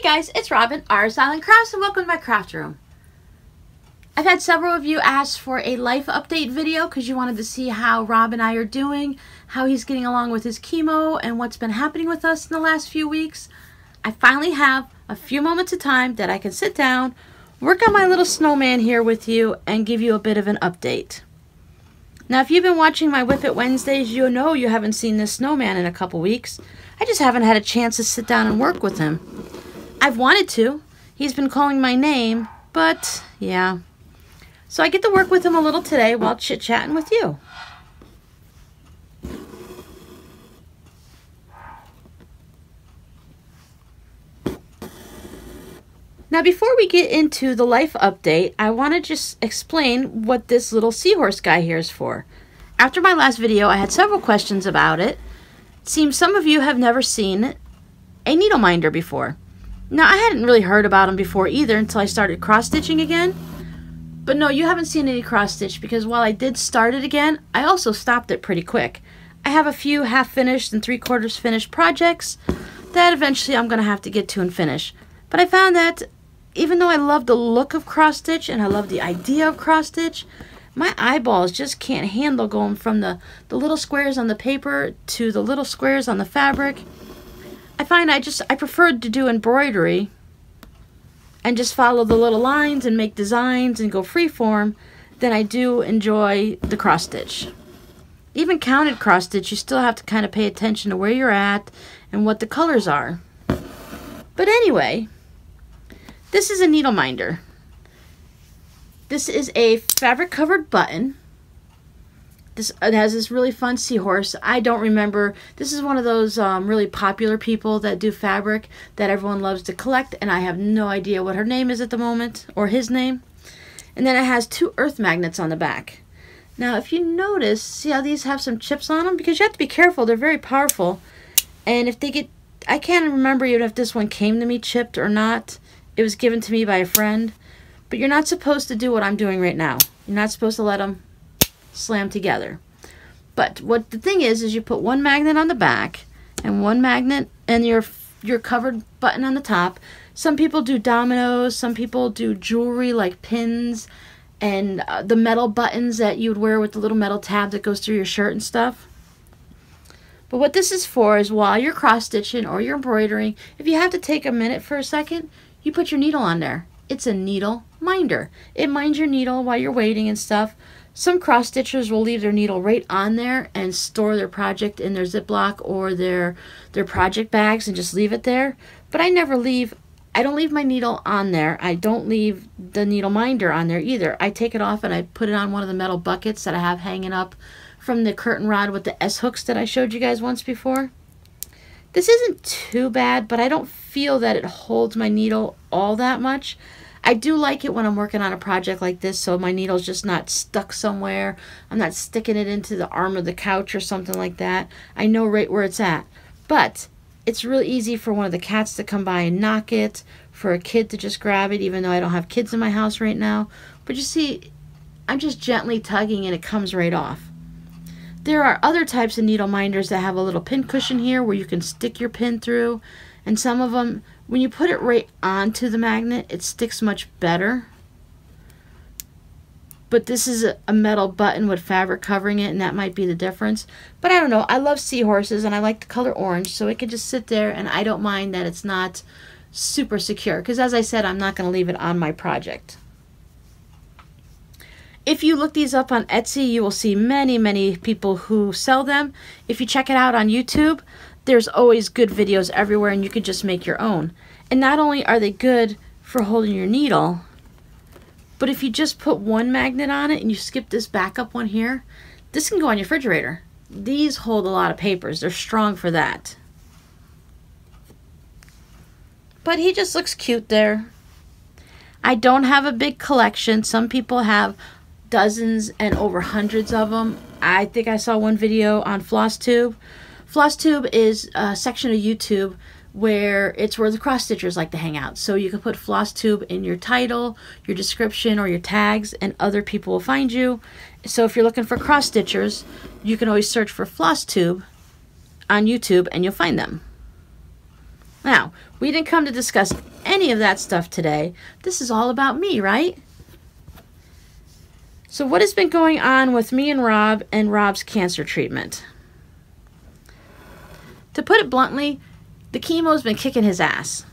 Hey guys, it's Robin, RS Island Crafts, and welcome to my craft room. I've had several of you ask for a life update video because you wanted to see how Rob and I are doing, how he's getting along with his chemo, and what's been happening with us in the last few weeks. I finally have a few moments of time that I can sit down, work on my little snowman here with you, and give you a bit of an update. Now, if you've been watching my Whip It Wednesdays, you know you haven't seen this snowman in a couple weeks. I just haven't had a chance to sit down and work with him. I've wanted to. He's been calling my name, but yeah. So I get to work with him a little today while chit-chatting with you. Now, before we get into the life update, I want to just explain what this little seahorse guy here is for. After my last video, I had several questions about it. It seems some of you have never seen a needle minder before. Now, I hadn't really heard about them before either until I started cross-stitching again. But no, you haven't seen any cross-stitch because while I did start it again, I also stopped it pretty quick. I have a few half-finished and three-quarters finished projects that eventually I'm going to have to get to and finish. But I found that even though I love the look of cross-stitch and I love the idea of cross-stitch, my eyeballs just can't handle going from the little squares on the paper to the little squares on the fabric. I find I preferred to do embroidery and just follow the little lines and make designs and go freeform than I do enjoy the cross stitch. Even counted cross stitch, you still have to kind of pay attention to where you're at and what the colors are. But anyway, this is a needle minder. This is a fabric covered button. It has this really fun seahorse. I don't remember. This is one of those really popular people that do fabric that everyone loves to collect, and I have no idea what her name is at the moment, or his name. And then it has two earth magnets on the back. Now, if you notice, see how these have some chips on them? Because you have to be careful. They're very powerful. And if they get... I can't remember even if this one came to me chipped or not. It was given to me by a friend. But you're not supposed to do what I'm doing right now. You're not supposed to let them slam together. But what the thing is you put one magnet on the back and one magnet and your covered button on the top. Some people do dominoes, some people do jewelry like pins and the metal buttons that you would wear with the little metal tab that goes through your shirt and stuff. But what this is for is while you're cross stitching or you're embroidering, if you have to take a minute for a second, you put your needle on there. It's a needle minder. It minds your needle while you're waiting and stuff. Some cross stitchers will leave their needle right on there and store their project in their Ziploc or their project bags and just leave it there. But I don't leave my needle on there. I don't leave the needle minder on there either. I take it off and I put it on one of the metal buckets that I have hanging up from the curtain rod with the S hooks that I showed you guys once before. This isn't too bad, but I don't feel that it holds my needle all that much. I do like it when I'm working on a project like this, so my needle's just not stuck somewhere. I'm not sticking it into the arm of the couch or something like that. I know right where it's at. But it's really easy for one of the cats to come by and knock it, for a kid to just grab it, even though I don't have kids in my house right now. But you see, I'm just gently tugging and it comes right off. There are other types of needle minders that have a little pin cushion here where you can stick your pin through, and some of them, when you put it right onto the magnet, it sticks much better. But this is a metal button with fabric covering it, and that might be the difference. But I don't know. I love seahorses, and I like the color orange, so it can just sit there, and I don't mind that it's not super secure. Because as I said, I'm not going to leave it on my project. If you look these up on Etsy, you will see many, many people who sell them. If you check it out on YouTube, there's always good videos everywhere, and you can just make your own. And not only are they good for holding your needle, but if you just put one magnet on it and you skip this backup one here, this can go on your refrigerator. These hold a lot of papers. They're strong for that. But he just looks cute there. I don't have a big collection. Some people have dozens and over hundreds of them. I think I saw one video on FlossTube. FlossTube is a section of YouTube where the cross stitchers like to hang out. So you can put FlossTube in your title, your description, or your tags, and other people will find you. So if you're looking for cross stitchers, you can always search for FlossTube on YouTube and you'll find them. Now, we didn't come to discuss any of that stuff today. This is all about me, right? So what has been going on with me and Rob and Rob's cancer treatment? To put it bluntly, the chemo's been kicking his ass.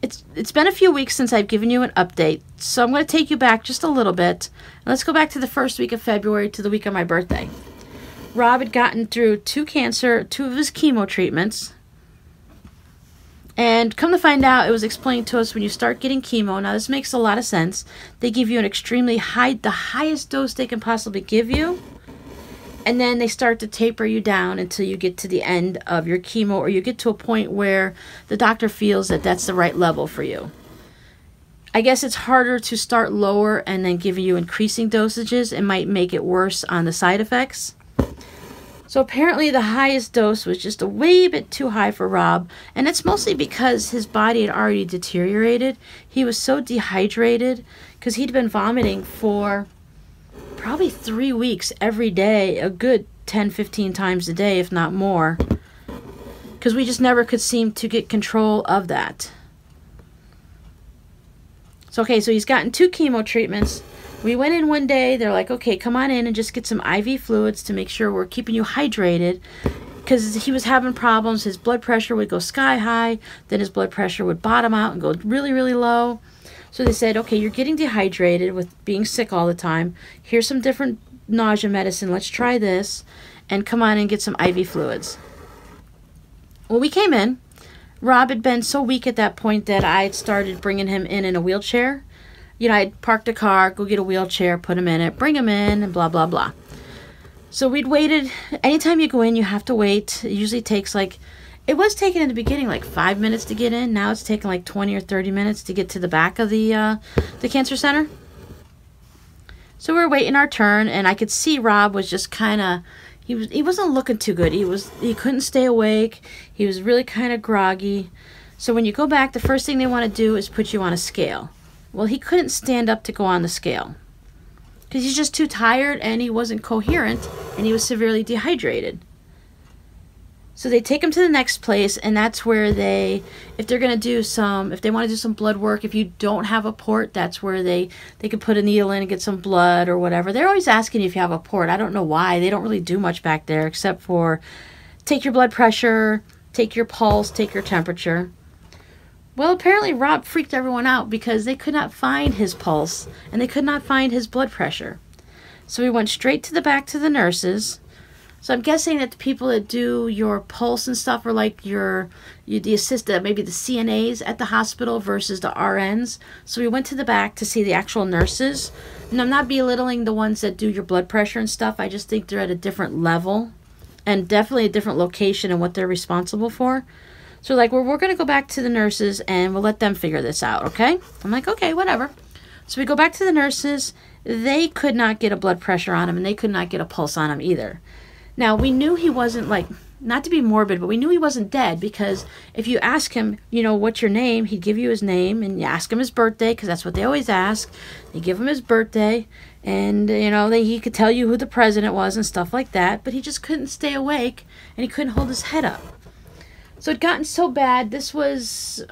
It's been a few weeks since I've given you an update, so I'm going to take you back just a little bit. Let's go back to the first week of February to the week of my birthday. Rob had gotten through two of his chemo treatments. And come to find out, it was explained to us when you start getting chemo, now this makes a lot of sense, they give you an extremely high, the highest dose they can possibly give you, and then they start to taper you down until you get to the end of your chemo, or you get to a point where the doctor feels that that's the right level for you. I guess it's harder to start lower and then give you increasing dosages. It might make it worse on the side effects. So apparently the highest dose was just a wee bit too high for Rob, and it's mostly because his body had already deteriorated. He was so dehydrated because he'd been vomiting for probably 3 weeks every day, a good 10-15 times a day, if not more, because we just never could seem to get control of that. So okay, so he's gotten two chemo treatments. We went in one day, they're like, okay, come on in and just get some IV fluids to make sure we're keeping you hydrated, because he was having problems. His blood pressure would go sky high, then his blood pressure would bottom out and go really, really low. So they said, okay, you're getting dehydrated with being sick all the time. Here's some different nausea medicine. Let's try this, and come on and get some IV fluids. Well, we came in. Rob had been so weak at that point that I had started bringing him in a wheelchair. You know, I'd parked a car, go get a wheelchair, put him in it, bring him in, and blah, blah, blah. So we'd waited. Anytime you go in, you have to wait. It usually takes like, it was taking in the beginning like 5 minutes to get in. Now it's taking like 20 or 30 minutes to get to the back of the cancer center. So we were waiting our turn, and I could see Rob was just kind of, he wasn't looking too good. He couldn't stay awake. He was really kind of groggy. So when you go back, the first thing they want to do is put you on a scale. Well, he couldn't stand up to go on the scale because he's just too tired, and he wasn't coherent, and he was severely dehydrated. So they take him to the next place, and that's where they, if they want to do some blood work, if you don't have a port, that's where they could put a needle in and get some blood or whatever. They're always asking you if you have a port. I don't know why. They don't really do much back there except for take your blood pressure, take your pulse, take your temperature. Well, apparently Rob freaked everyone out because they could not find his pulse and they could not find his blood pressure. So we went straight to the back to the nurses. So I'm guessing that the people that do your pulse and stuff are like the assistant, maybe the CNAs at the hospital versus the RNs. So we went to the back to see the actual nurses. And I'm not belittling the ones that do your blood pressure and stuff. I just think they're at a different level and definitely a different location and what they're responsible for. So like, well, we're going to go back to the nurses and we'll let them figure this out, okay? I'm like, okay, whatever. So we go back to the nurses. They could not get a blood pressure on him, and they could not get a pulse on him either. Now, we knew he wasn't, like, not to be morbid, but we knew he wasn't dead, because if you ask him, you know, what's your name, he'd give you his name, and you ask him his birthday, because that's what they always ask. They give him his birthday, and, you know, he could tell you who the president was and stuff like that, but he just couldn't stay awake, and he couldn't hold his head up. So it'd gotten so bad, this was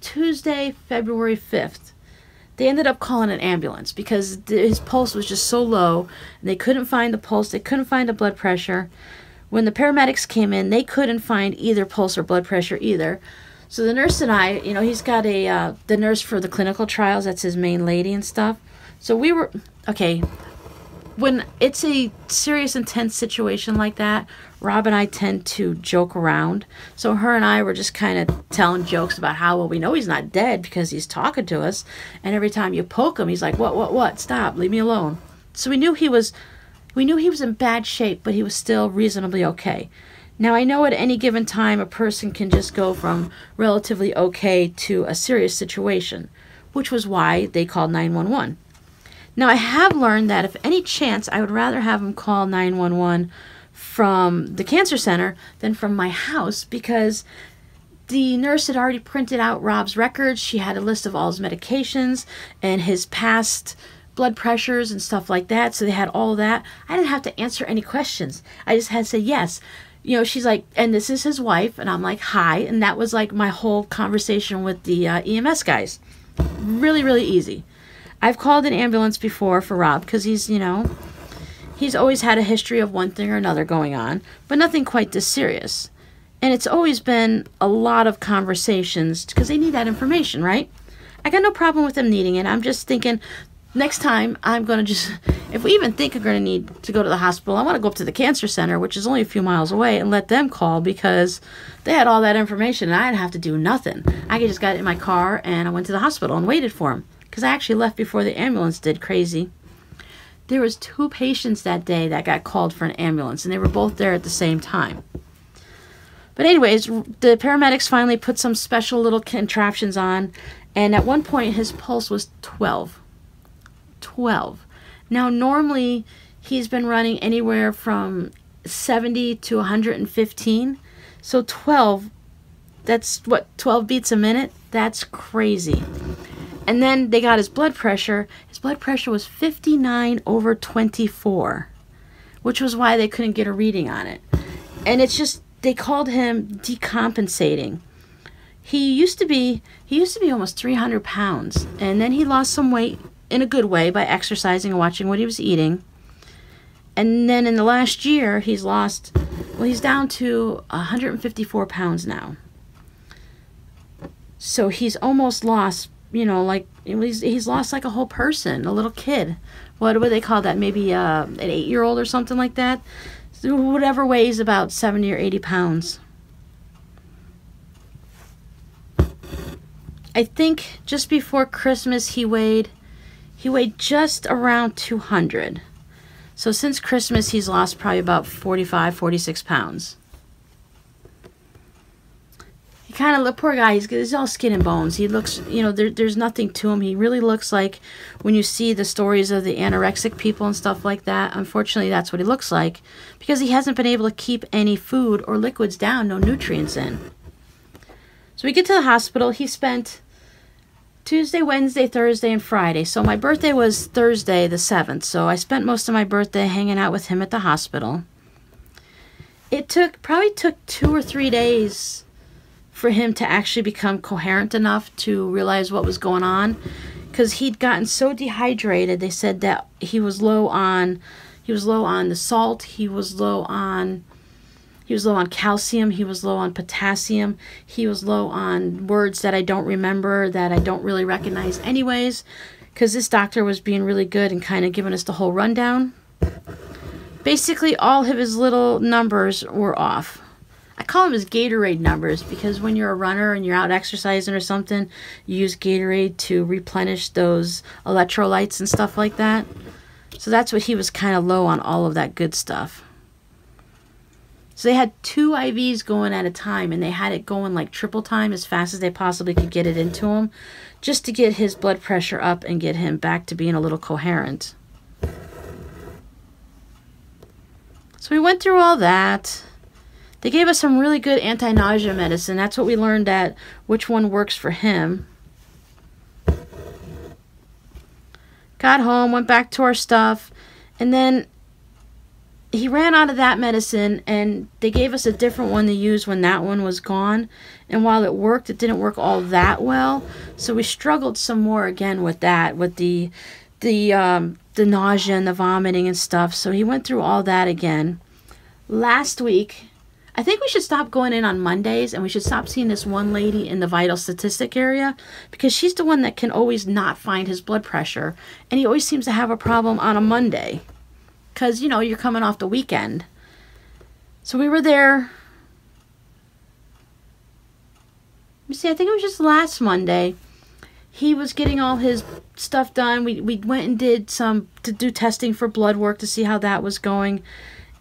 Tuesday, February 5th. They ended up calling an ambulance because his pulse was just so low, and they couldn't find the pulse, they couldn't find the blood pressure. When the paramedics came in, they couldn't find either pulse or blood pressure either. So the nurse and I, you know, he's got a, the nurse for the clinical trials, that's his main lady and stuff. So we were, okay, when it's a serious, intense situation like that, Rob and I tend to joke around. So her and I were just kind of telling jokes about how, well, we know he's not dead because he's talking to us. And every time you poke him, he's like, what, stop, leave me alone. So we knew he was in bad shape, but he was still reasonably okay. Now, I know at any given time, a person can just go from relatively okay to a serious situation, which was why they called 911. Now, I have learned that if any chance, I would rather have him call 911 from the cancer center than from my house, because the nurse had already printed out Rob's records. She had a list of all his medications and his past blood pressures and stuff like that. So they had all that. I didn't have to answer any questions. I just had to say, yes, you know, she's like, and this is his wife. And I'm like, hi. And that was like my whole conversation with the EMS guys. Really, really easy. I've called an ambulance before for Rob because he's, you know, he's always had a history of one thing or another going on, but nothing quite this serious. And it's always been a lot of conversations because they need that information, right? I got no problem with them needing it. I'm just thinking next time I'm going to just, if we even think we're going to need to go to the hospital, I want to go up to the cancer center, which is only a few miles away, and let them call because they had all that information and I didn't have to do nothing. I just got in my car and I went to the hospital and waited for them because I actually left before the ambulance did. Crazy. There was 2 patients that day that got called for an ambulance and they were both there at the same time. But anyways, the paramedics finally put some special little contraptions on, and at one point his pulse was 12. 12. Now normally he's been running anywhere from 70 to 115. So 12, that's what, 12 beats a minute? That's crazy. And then they got his blood pressure. His blood pressure was 59/24, which was why they couldn't get a reading on it. And it's just, they called him decompensating. He used to be almost 300 pounds, and then he lost some weight in a good way by exercising and watching what he was eating. And then in the last year, he's lost, well, he's down to 154 pounds now. So he's almost lost, you know, like he's lost like a whole person, a little kid. What do they call that? Maybe an 8-year-old or something like that. Whatever weighs about 70 or 80 pounds. I think just before Christmas he weighed just around 200. So since Christmas he's lost probably about 45, 46 pounds. He kind of, the poor guy, he's all skin and bones. He looks, you know, there's nothing to him. He really looks like when you see the stories of the anorexic people and stuff like that. Unfortunately, that's what he looks like because he hasn't been able to keep any food or liquids down, no nutrients in. So we get to the hospital. He spent Tuesday, Wednesday, Thursday, and Friday. So my birthday was Thursday the 7th. So I spent most of my birthday hanging out with him at the hospital. It probably took 2 or 3 days for him to actually become coherent enough to realize what was going on, because he'd gotten so dehydrated. They said that he was low on the salt, he was low on calcium, he was low on potassium, he was low on words that I don't remember, that I don't really recognize anyways, because this doctor was being really good and kind of giving us the whole rundown. Basically all of his little numbers were off. I call them his Gatorade numbers because when you're a runner and you're out exercising or something, you use Gatorade to replenish those electrolytes and stuff like that. So that's what he was kind of low on, all of that good stuff. So they had 2 IVs going at a time, and they had it going like triple time as fast as they possibly could get it into him just to get his blood pressure up and get him back to being a little coherent. So we went through all that. They gave us some really good anti-nausea medicine. That's what we learned, at which one works for him. Got home, went back to our stuff, and then he ran out of that medicine, and they gave us a different one to use when that one was gone. And while it worked, it didn't work all that well. So we struggled some more again with that, with the nausea and the vomiting and stuff. So he went through all that again. Last week, I think we should stop going in on Mondays, and we should stop seeing this one lady in the vital statistic area, because she's the one that can always not find his blood pressure, and he always seems to have a problem on a Monday because, you know, you're coming off the weekend. So we were there. You see, I think it was just last Monday. He was getting all his stuff done. We went and did some to do testing for blood work to see how that was going.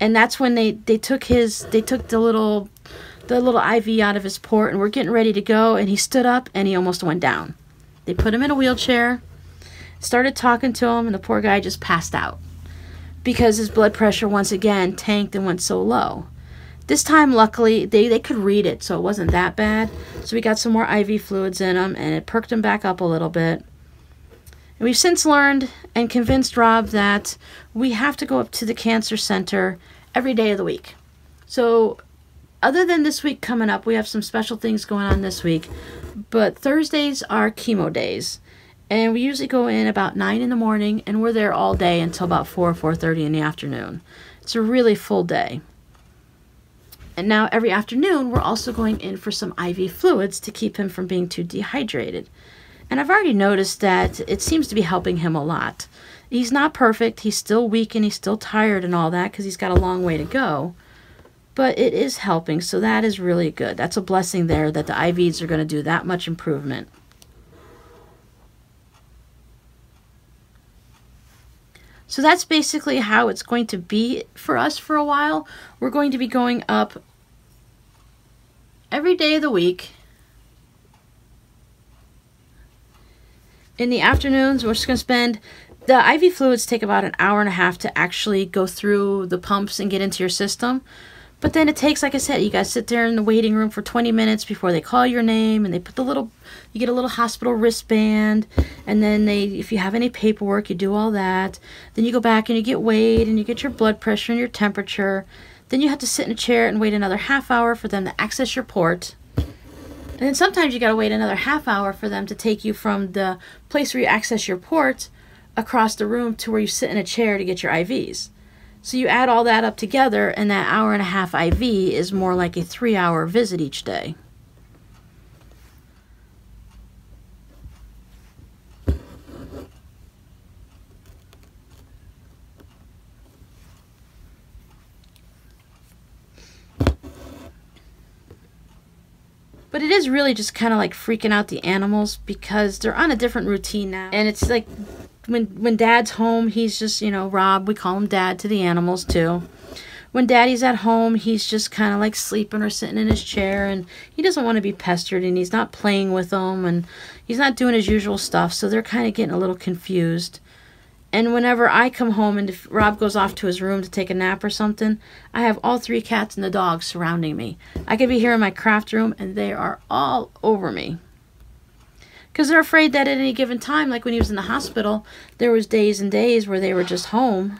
And that's when they took the little IV out of his port, and we're getting ready to go, and he stood up and he almost went down. They put him in a wheelchair, started talking to him, and the poor guy just passed out because his blood pressure once again tanked and went so low. This time, luckily, they could read it, so it wasn't that bad. So we got some more IV fluids in him, and it perked him back up a little bit. And we've since learned and convinced Rob that we have to go up to the cancer center every day of the week. So Other than this week coming up, we have some special things going on this week, but Thursdays are chemo days, and we usually go in about 9 in the morning, and we're there all day until about 4 or 4:30 in the afternoon. It's a really full day. And now every afternoon, we're also going in for some IV fluids to keep him from being too dehydrated. And I've already noticed that it seems to be helping him a lot. He's not perfect. He's still weak and he's still tired and all that because he's got a long way to go. But it is helping, so that is really good. That's a blessing there that the IVs are going to do that much improvement. So that's basically how it's going to be for us for a while. We're going to be going up every day of the week. In the afternoons, we're just going to spend, the IV fluids take about an hour and a half to actually go through the pumps and get into your system. But then it takes, like I said, you guys sit there in the waiting room for 20 minutes before they call your name, and they put the little, you get a little hospital wristband, and then they, if you have any paperwork, you do all that. Then you go back and you get weighed, and you get your blood pressure and your temperature. Then you have to sit in a chair and wait another half hour for them to access your port. And then sometimes you gotta wait another half hour for them to take you from the place where you access your port across the room to where you sit in a chair to get your IVs. So you add all that up together, and that hour and a half IV is more like a 3-hour visit each day. But it is really just kind of like freaking out the animals because they're on a different routine now. And it's like when Dad's home, he's just, you know, Rob, we call him Dad to the animals too. When Daddy's at home, he's just kind of like sleeping or sitting in his chair, and he doesn't want to be pestered, and he's not playing with them, and he's not doing his usual stuff, so they're kind of getting a little confused. And whenever I come home and if Rob goes off to his room to take a nap or something, I have all 3 cats and the dog surrounding me. I could be here in my craft room, and they are all over me. Because they're afraid that at any given time, like when he was in the hospital, there was days and days where they were just home.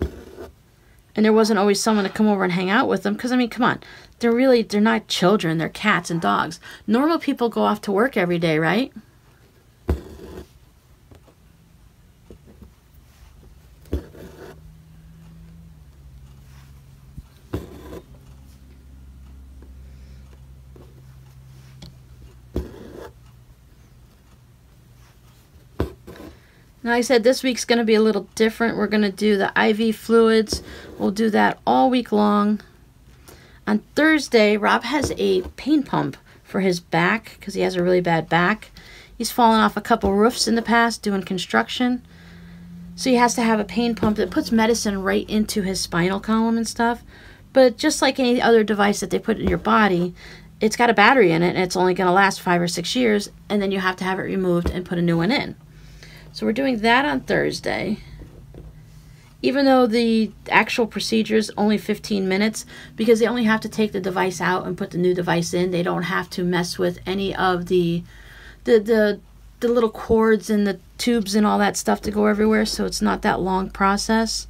And there wasn't always someone to come over and hang out with them. Because, I mean, come on. They're not children. They're cats and dogs. Normal people go off to work every day, right? Now, like I said, this week's going to be a little different. We're going to do the IV fluids. We'll do that all week long. On Thursday, Rob has a pain pump for his back because he has a really bad back. He's fallen off a couple roofs in the past doing construction. So he has to have a pain pump that puts medicine right into his spinal column and stuff. But just like any other device that they put in your body, it's got a battery in it, and it's only going to last 5 or 6 years, and then you have to have it removed and put a new one in. So we're doing that on Thursday. Even though the actual procedure is only 15 minutes, because they only have to take the device out and put the new device in. They don't have to mess with any of the little cords and the tubes and all that stuff to go everywhere, so it's not that long process.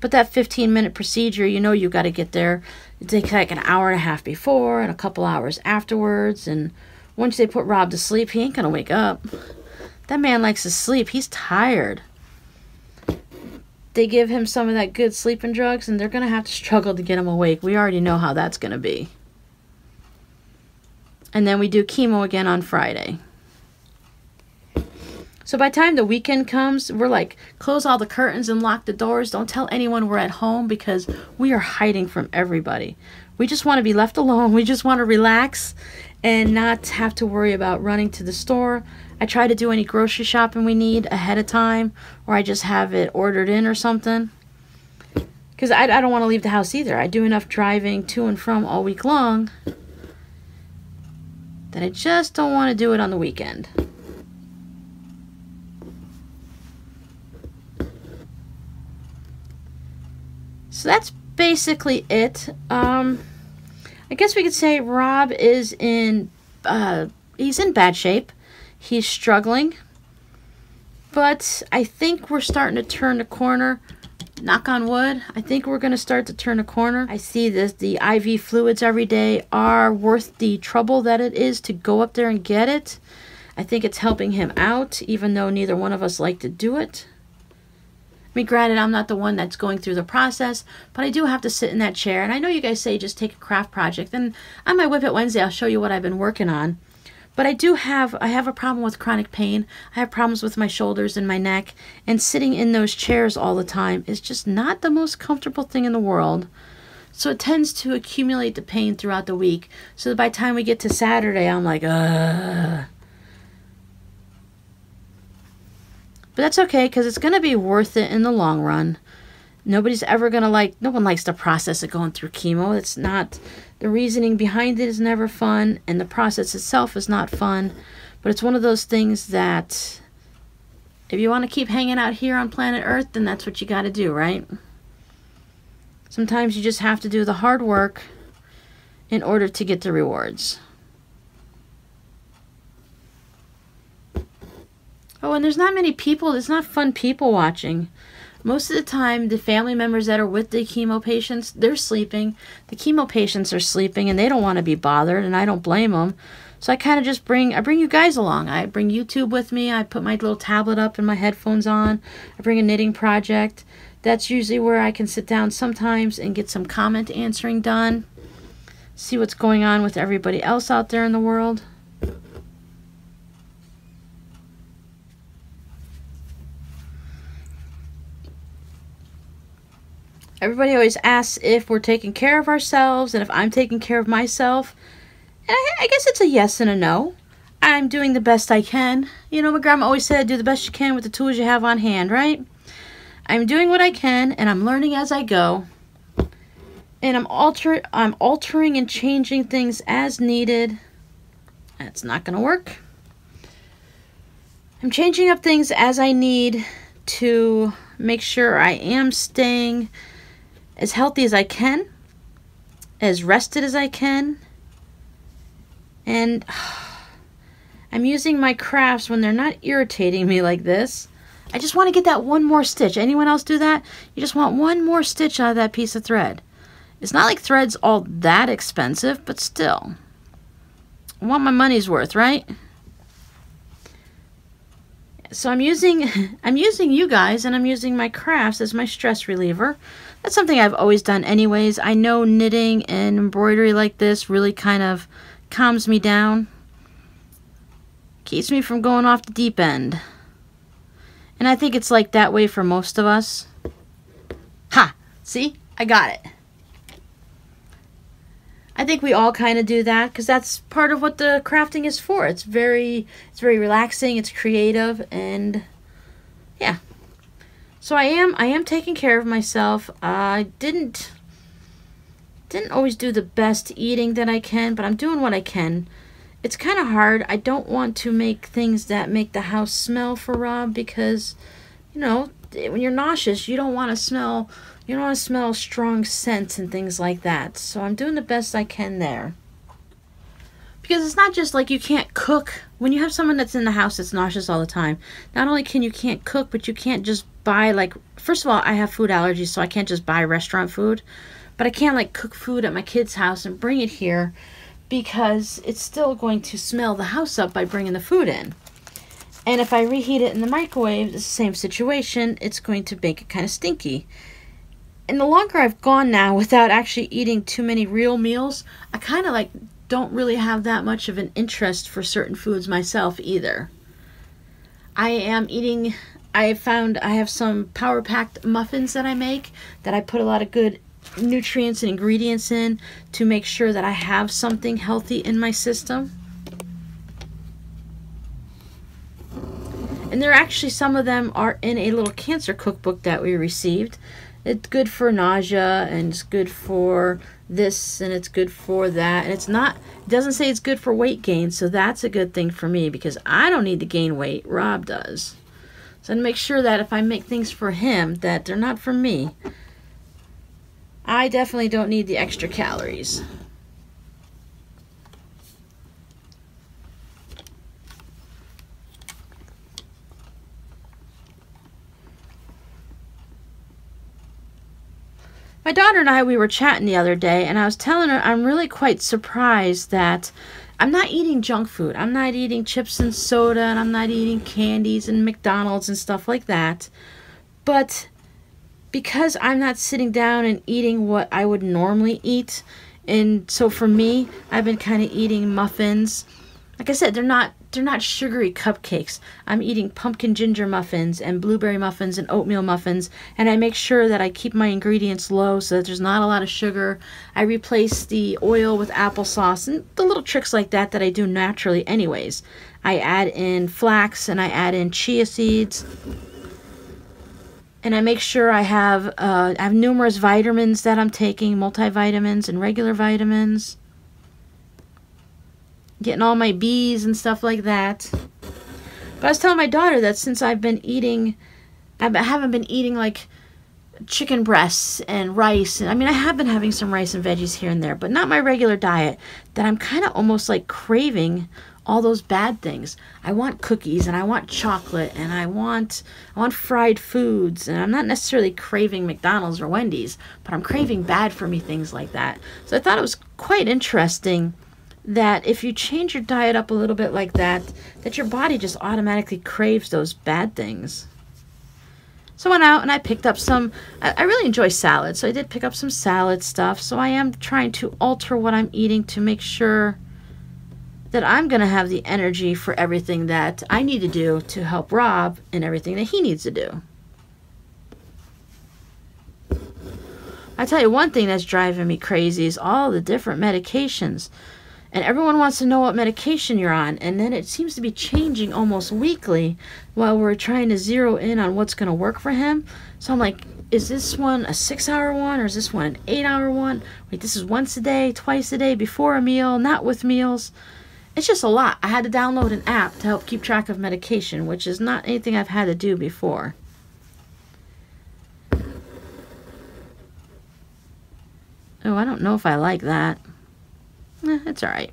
But that 15-minute procedure, you know you got to get there. It takes like an hour and a half before and a couple hours afterwards. And once they put Rob to sleep, he ain't going to wake up. That man likes to sleep. He's tired. They give him some of that good sleeping drugs, and they're going to have to struggle to get him awake. We already know how that's going to be. And then we do chemo again on Friday. So by the time the weekend comes, we're like, close all the curtains and lock the doors. Don't tell anyone we're at home because we are hiding from everybody. We just want to be left alone. We just want to relax and not have to worry about running to the store. I try to do any grocery shopping we need ahead of time, or I just have it ordered in or something. Because I don't want to leave the house either. I do enough driving to and from all week long that I just don't want to do it on the weekend. So that's basically it. I guess we could say Rob is in bad shape. He's struggling, but I think we're starting to turn the corner. knock on wood, I think we're going to start to turn a corner. I see this, the IV fluids every day are worth the trouble that it is to go up there and get it. I think it's helping him out, even though neither one of us like to do it. I mean, granted, I'm not the one that's going through the process, but I do have to sit in that chair. And I know you guys say just take a craft project. And on my Whip It Wednesday, I'll show you what I've been working on. But I have a problem with chronic pain. I have problems with my shoulders and my neck. And sitting in those chairs all the time is just not the most comfortable thing in the world. So it tends to accumulate the pain throughout the week. So that by the time we get to Saturday, I'm like, ugh. But that's okay, because it's going to be worth it in the long run. Nobody's ever going to like, no one likes the process of going through chemo. It's not, the reasoning behind it is never fun, and the process itself is not fun. But it's one of those things that if you want to keep hanging out here on planet Earth, then that's what you got to do, right? Sometimes you just have to do the hard work in order to get the rewards. Oh, and there's not many people. It's not fun people watching. Most of the time, the family members that are with the chemo patients, they're sleeping. The chemo patients are sleeping, and they don't want to be bothered, and I don't blame them. So I kind of just bring you guys along. I bring YouTube with me. I put my little tablet up and my headphones on. I bring a knitting project. That's usually where I can sit down sometimes and get some comment answering done. See what's going on with everybody else out there in the world. Everybody always asks if we're taking care of ourselves and if I'm taking care of myself. And I guess it's a yes and a no. I'm doing the best I can. You know, my grandma always said, do the best you can with the tools you have on hand, right? I'm doing what I can, and I'm learning as I go. And I'm altering and changing things as needed. That's not going to work. I'm changing up things as I need to make sure I am staying as healthy as I can, as rested as I can, and I'm using my crafts when they're not irritating me like this. I just want to get that one more stitch. Anyone else do that? You just want one more stitch out of that piece of thread. It's not like thread's all that expensive, but still, I want my money's worth, right? So I'm using you guys, and I'm using my crafts as my stress reliever. That's something I've always done anyways. I know knitting and embroidery like this really kind of calms me down. Keeps me from going off the deep end. And I think it's like that way for most of us. Ha! See? I got it. I think we all kind of do that, because that's part of what the crafting is for. It's very relaxing, it's creative, and yeah. So I am taking care of myself. I didn't always do the best eating that I can, but I'm doing what I can. It's kind of hard. I don't want to make things that make the house smell for Rob, because, you know, when you're nauseous, you don't want to smell. You don't want to smell strong scents and things like that. So I'm doing the best I can there. Because it's not just like you can't cook. When you have someone that's in the house that's nauseous all the time, not only can't cook, but you can't just buy, like, first of all, I have food allergies, so I can't just buy restaurant food. But I can't, like, cook food at my kid's house and bring it here, because it's still going to smell the house up by bringing the food in. And if I reheat it in the microwave, it's the same situation. It's going to make it kind of stinky. And the longer I've gone now without actually eating too many real meals, I kind of like don't really have that much of an interest for certain foods myself either. I am eating, I found I have some power-packed muffins that I make that I put a lot of good nutrients and ingredients in to make sure that I have something healthy in my system. And they're actually, some of them are in a little cancer cookbook that we received. It's good for nausea, and it's good for this, and it's good for that. And it's not, it doesn't say it's good for weight gain, so that's a good thing for me, because I don't need to gain weight. Rob does. So I make sure that if I make things for him, that they're not for me. I definitely don't need the extra calories. My daughter and I, we were chatting the other day, and I was telling her I'm really quite surprised that I'm not eating junk food. I'm not eating chips and soda, and I'm not eating candies and McDonald's and stuff like that. But because I'm not sitting down and eating what I would normally eat, and so for me, I've been kind of eating muffins. Like I said, they're not sugary cupcakes. I'm eating pumpkin ginger muffins and blueberry muffins and oatmeal muffins, and I make sure that I keep my ingredients low so that there's not a lot of sugar. I replace the oil with applesauce and the little tricks like that that I do naturally anyways. I add in flax and I add in chia seeds. And I make sure I have numerous vitamins that I'm taking, multivitamins and regular vitamins. Getting all my B's and stuff like that. But I was telling my daughter that since I've been eating, I haven't been eating like chicken breasts and rice. And I mean, I have been having some rice and veggies here and there, but not my regular diet, that I'm kind of almost like craving all those bad things. I want cookies and I want chocolate and I want fried foods, and I'm not necessarily craving McDonald's or Wendy's, but I'm craving bad for me things like that. So I thought it was quite interesting that if you change your diet up a little bit like that, that your body just automatically craves those bad things. So I went out and I picked up some, I really enjoy salad, so I did pick up some salad stuff. So I am trying to alter what I'm eating to make sure that I'm going to have the energy for everything that I need to do to help Rob and everything that he needs to do. I tell you, one thing that's driving me crazy is all the different medications. And everyone wants to know what medication you're on, and then it seems to be changing almost weekly while we're trying to zero in on what's going to work for him. So I'm like, is this one a 6-hour one, or is this one an 8-hour one? Wait, this is once a day, twice a day, before a meal, not with meals. It's just a lot. I had to download an app to help keep track of medication, which is not anything I've had to do before. Oh, I don't know if I like that. Eh, it's all right.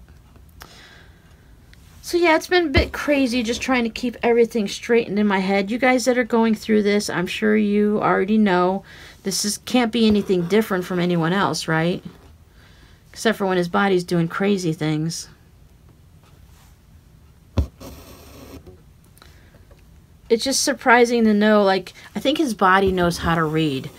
So yeah, it's been a bit crazy just trying to keep everything straightened in my head. You guys that are going through this, I'm sure you already know this is, can't be anything different from anyone else, right? Except for when his body's doing crazy things. It's just surprising to know, like, I think his body knows how to read,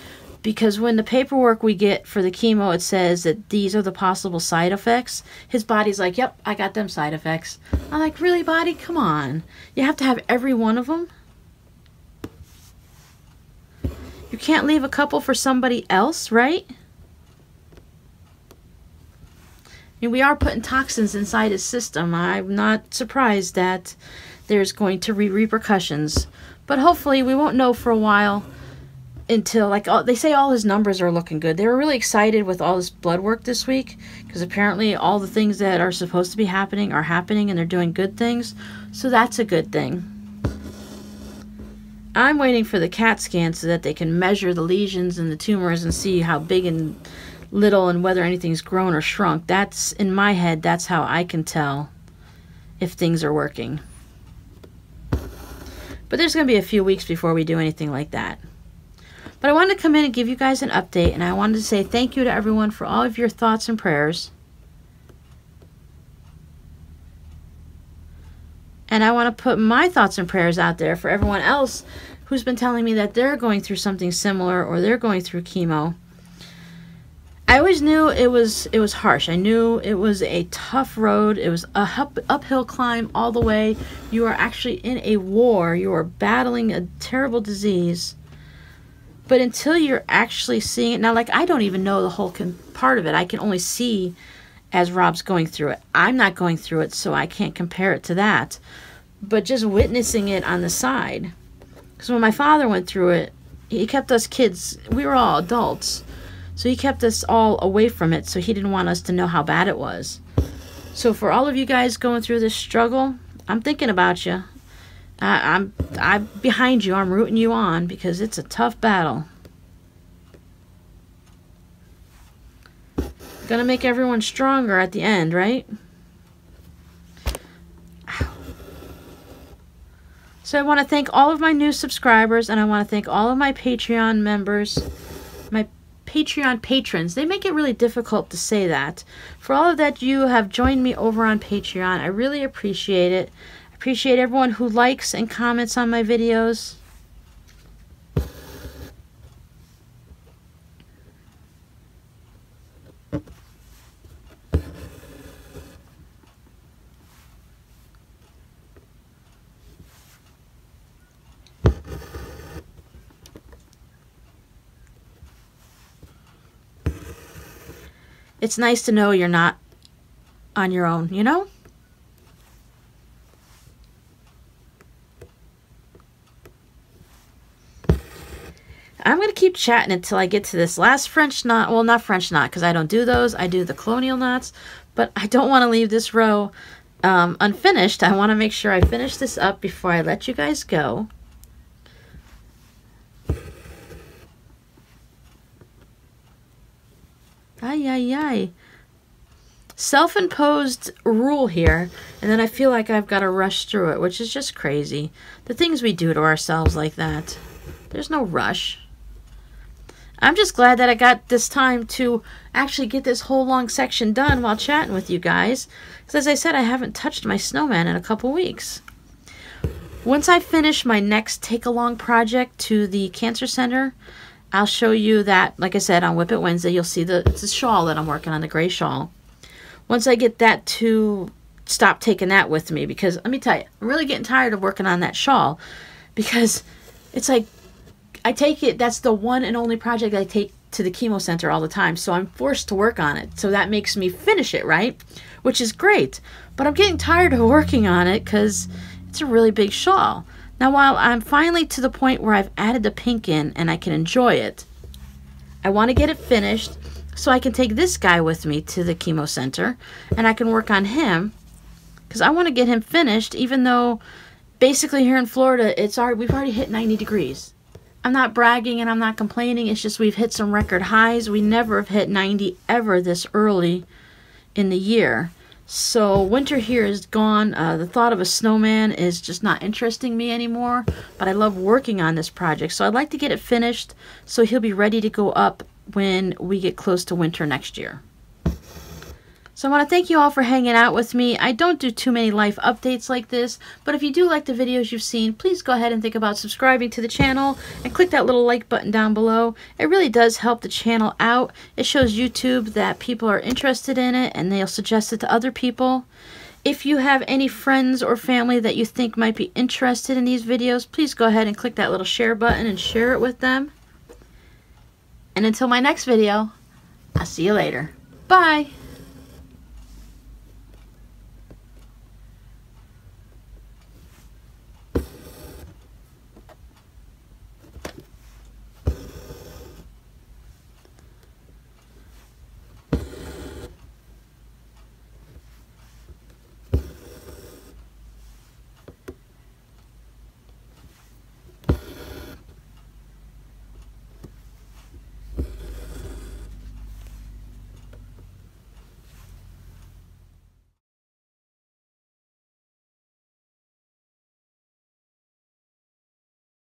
because when the paperwork we get for the chemo, it says that these are the possible side effects. His body's like, yep, I got them side effects. I'm like, really, body? Come on. You have to have every one of them? You can't leave a couple for somebody else, right? I mean, we are putting toxins inside his system. I'm not surprised that there's going to be repercussions, but hopefully we won't know for a while until, like, they say all his numbers are looking good. They were really excited with all this blood work this week, because apparently all the things that are supposed to be happening are happening, and they're doing good things, so that's a good thing. I'm waiting for the CAT scan so that they can measure the lesions and the tumors and see how big and little and whether anything's grown or shrunk. That's, in my head, that's how I can tell if things are working. But there's going to be a few weeks before we do anything like that. But I wanted to come in and give you guys an update, and I wanted to say thank you to everyone for all of your thoughts and prayers. And I want to put my thoughts and prayers out there for everyone else who's been telling me that they're going through something similar or they're going through chemo. I always knew it was harsh. I knew it was a tough road. It was a uphill climb all the way. You are actually in a war. You are battling a terrible disease. But until you're actually seeing it now, like, I don't even know the whole part of it. I can only see as Rob's going through it. I'm not going through it, so I can't compare it to that. But just witnessing it on the side. Because when my father went through it, he kept us kids. We were all adults. So he kept us all away from it, so he didn't want us to know how bad it was. So for all of you guys going through this struggle, I'm thinking about you. I'm behind you. I'm rooting you on, because it's a tough battle. Gonna make everyone stronger at the end, right? So I want to thank all of my new subscribers, and I want to thank all of my Patreon members, my Patreon patrons. They make it really difficult to say that. For all of that, you have joined me over on Patreon. I really appreciate it. I appreciate everyone who likes and comments on my videos. It's nice to know you're not on your own, you know? I'm going to keep chatting until I get to this last French knot. Well, not French knot, because I don't do those. I do the colonial knots. But I don't want to leave this row unfinished. I want to make sure I finish this up before I let you guys go. Ay, ay, ay. Self-imposed rule here, and then I feel like I've got to rush through it, which is just crazy. The things we do to ourselves like that. There's no rush. I'm just glad that I got this time to actually get this whole long section done while chatting with you guys. Because as I said, I haven't touched my snowman in a couple weeks. Once I finish my next take-along project to the Cancer Center, I'll show you that, like I said, on Whip It Wednesday. You'll see it's a shawl that I'm working on, the gray shawl. Once I get that to stop taking that with me, because let me tell you, I'm really getting tired of working on that shawl, because it's like, I take it, that's the one and only project I take to the chemo center all the time, so I'm forced to work on it. So that makes me finish it, right? Which is great, but I'm getting tired of working on it because it's a really big shawl. Now, while I'm finally to the point where I've added the pink in and I can enjoy it, I want to get it finished so I can take this guy with me to the chemo center and I can work on him, because I want to get him finished, even though basically here in Florida, we've already hit 90 degrees. I'm not bragging and I'm not complaining. It's just we've hit some record highs. We never have hit 90 ever this early in the year. So winter here is gone. The thought of a snowman is just not interesting me anymore, but I love working on this project. So I'd like to get it finished so he'll be ready to go up when we get close to winter next year. So I want to thank you all for hanging out with me. I don't do too many life updates like this, but if you do like the videos you've seen, please go ahead and think about subscribing to the channel and click that little like button down below. It really does help the channel out. It shows YouTube that people are interested in it and they'll suggest it to other people. If you have any friends or family that you think might be interested in these videos, please go ahead and click that little share button and share it with them. And until my next video, I'll see you later. Bye!